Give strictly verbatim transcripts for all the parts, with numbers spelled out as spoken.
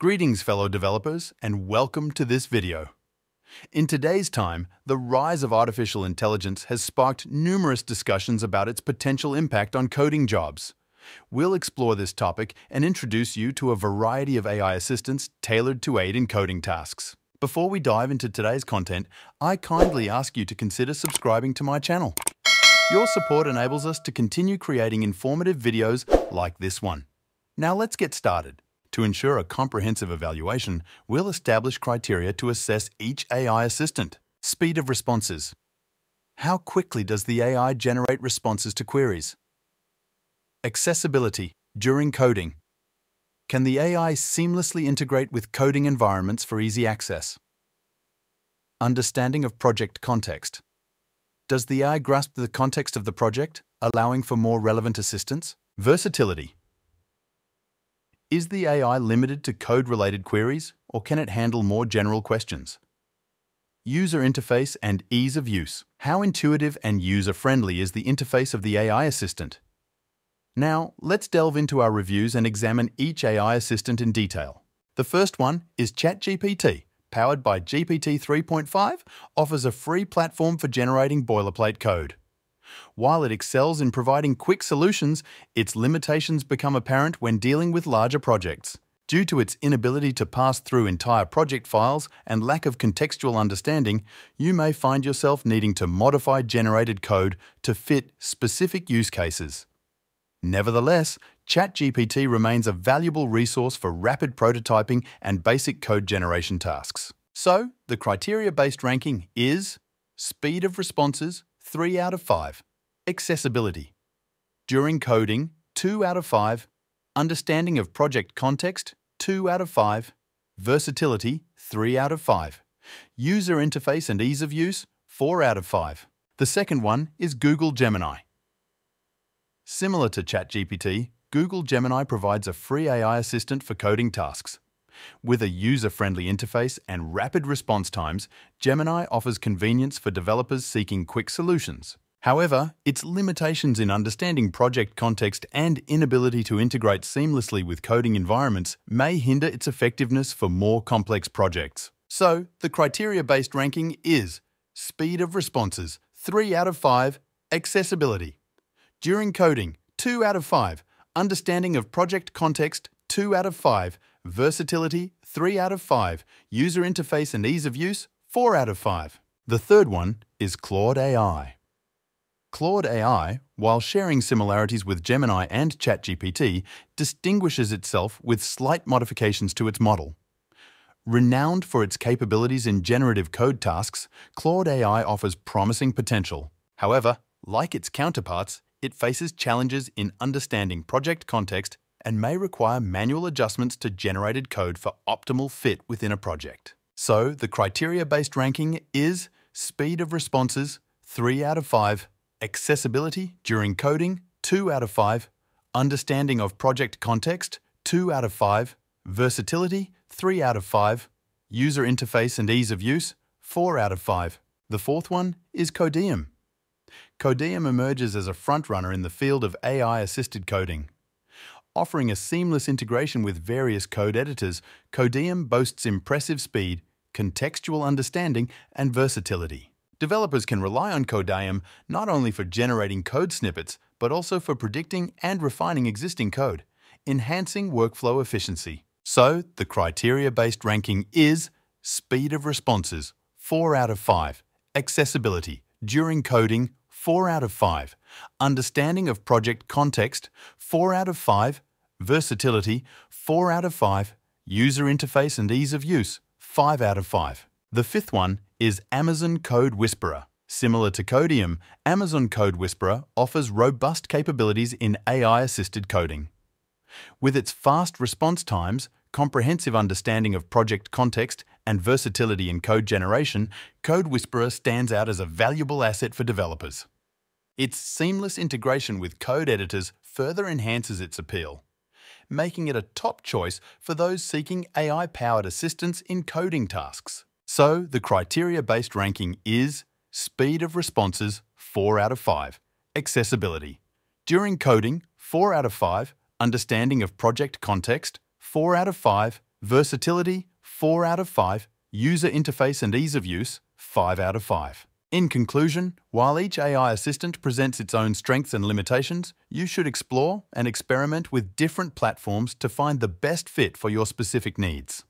Greetings, fellow developers, and welcome to this video. In today's time, the rise of artificial intelligence has sparked numerous discussions about its potential impact on coding jobs. We'll explore this topic and introduce you to a variety of A I assistants tailored to aid in coding tasks. Before we dive into today's content, I kindly ask you to consider subscribing to my channel. Your support enables us to continue creating informative videos like this one. Now let's get started. To ensure a comprehensive evaluation, we'll establish criteria to assess each A I assistant. Speed of responses. How quickly does the A I generate responses to queries? Accessibility during coding. Can the A I seamlessly integrate with coding environments for easy access? Understanding of project context. Does the A I grasp the context of the project, allowing for more relevant assistance? Versatility. Is the A I limited to code-related queries, or can it handle more general questions? User interface and ease of use. How intuitive and user-friendly is the interface of the A I assistant? Now, let's delve into our reviews and examine each A I assistant in detail. The first one is ChatGPT, powered by G P T three point five, offers a free platform for generating boilerplate code. While it excels in providing quick solutions, its limitations become apparent when dealing with larger projects. Due to its inability to pass through entire project files and lack of contextual understanding, you may find yourself needing to modify generated code to fit specific use cases. Nevertheless, ChatGPT remains a valuable resource for rapid prototyping and basic code generation tasks. So, the criteria-based ranking is speed of responses, three out of five. Accessibility. During coding, two out of five. Understanding of project context, two out of five. Versatility, three out of five. User interface and ease of use, four out of five. The second one is Google Gemini. Similar to ChatGPT, Google Gemini provides a free A I assistant for coding tasks. With a user-friendly interface and rapid response times, Gemini offers convenience for developers seeking quick solutions. However, its limitations in understanding project context and inability to integrate seamlessly with coding environments may hinder its effectiveness for more complex projects. So, the criteria-based ranking is speed of responses, three out of five, accessibility. During coding, two out of five, understanding of project context, two out of five, versatility, three out of five. User interface and ease of use, four out of five. The third one is Claude A I. Claude A I, while sharing similarities with Gemini and ChatGPT, distinguishes itself with slight modifications to its model. Renowned for its capabilities in generative code tasks, Claude A I offers promising potential. However, like its counterparts, it faces challenges in understanding project context and may require manual adjustments to generated code for optimal fit within a project. So, the criteria-based ranking is speed of responses, three out of five, accessibility during coding, two out of five, understanding of project context, two out of five, versatility, three out of five, user interface and ease of use, four out of five. The fourth one is Codeium. Codeium emerges as a frontrunner in the field of A I-assisted coding. Offering a seamless integration with various code editors, Codeium boasts impressive speed, contextual understanding, and versatility. Developers can rely on Codeium not only for generating code snippets, but also for predicting and refining existing code, enhancing workflow efficiency. So, the criteria-based ranking is speed of responses, four out of five, accessibility during coding, four out of five, understanding of project context, four out of five, versatility, four out of five, user interface and ease of use, five out of five. The fifth one is Amazon CodeWhisperer. Similar to Codeium, Amazon CodeWhisperer offers robust capabilities in A I-assisted coding. With its fast response times, comprehensive understanding of project context, and versatility in code generation, CodeWhisperer stands out as a valuable asset for developers. Its seamless integration with code editors further enhances its appeal, making it a top choice for those seeking A I-powered assistance in coding tasks. So, the criteria-based ranking is speed of responses, four out of five, accessibility during coding, four out of five, understanding of project context, four out of five, Versatility, four out of five. User interface and ease of use, five out of five. In conclusion, while each A I assistant presents its own strengths and limitations, you should explore and experiment with different platforms to find the best fit for your specific needs.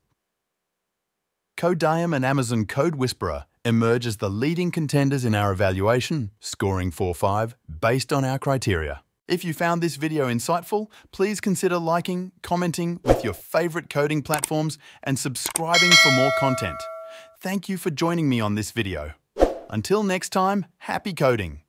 Codeium and Amazon CodeWhisperer emerge as the leading contenders in our evaluation, scoring four out of five, based on our criteria. If you found this video insightful, please consider liking, commenting with your favorite coding platforms, and subscribing for more content. Thank you for joining me on this video. Until next time, happy coding!